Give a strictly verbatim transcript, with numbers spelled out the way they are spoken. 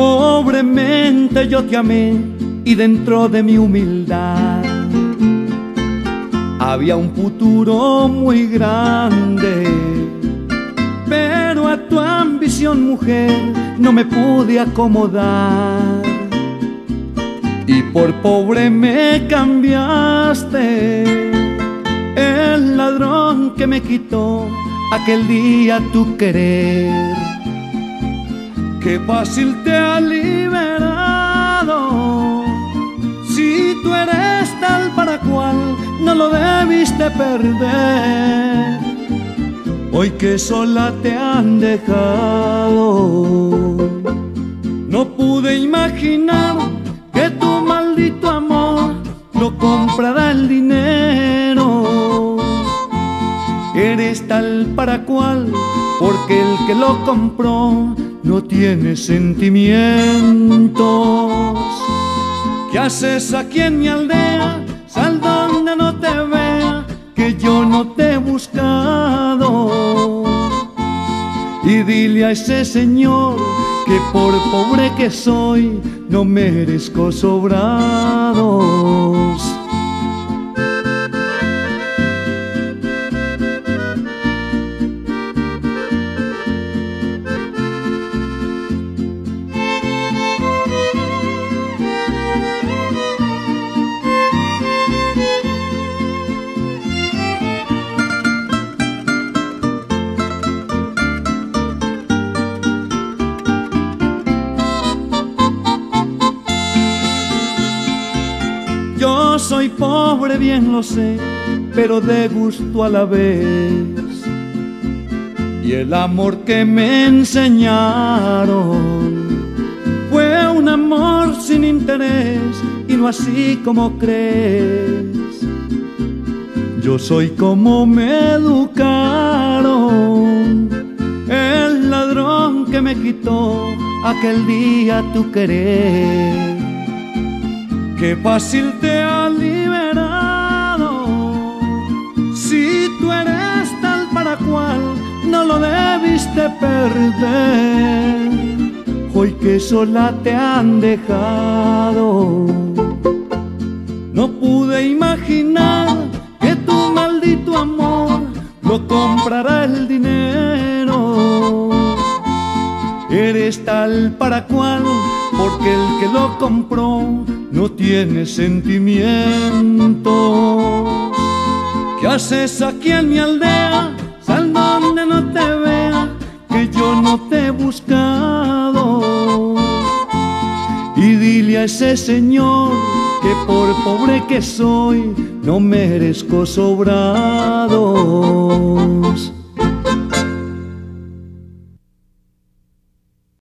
pobremente yo te amé, y dentro de mi humildad había un futuro muy grande. Pero a tu ambición, mujer, no me pude acomodar, y por pobre me cambiaste. El ladrón que me quitó aquel día tu querer, qué fácil te ha liberado. Si tú eres tal para cual, no lo debiste perder, hoy que sola te han dejado. No pude imaginar que tu maldito amor lo comprará el dinero. Eres tal para cual, porque el que lo compró no tiene sentimientos. ¿Qué haces aquí en mi aldea? Sal donde no te vea, que yo no te he buscado. Y dile a ese señor que por pobre que soy no merezco sobrados. Yo soy pobre, bien lo sé, pero de gusto a la vez. Y el amor que me enseñaron fue un amor sin interés, y no así como crees. Yo soy como me educaron. El ladrón que me quitó aquel día tu querer, qué fácil te ha liberado. Si tú eres tal para cual, no lo debiste perder, hoy que sola te han dejado. No pude imaginar que tu maldito amor lo comprará el dinero. Eres tal para cual, porque el que lo compró no tiene sentimientos. ¿Qué haces aquí en mi aldea? Sal donde no te vea, que yo no te he buscado. Y dile a ese señor que por pobre que soy no merezco sobrados.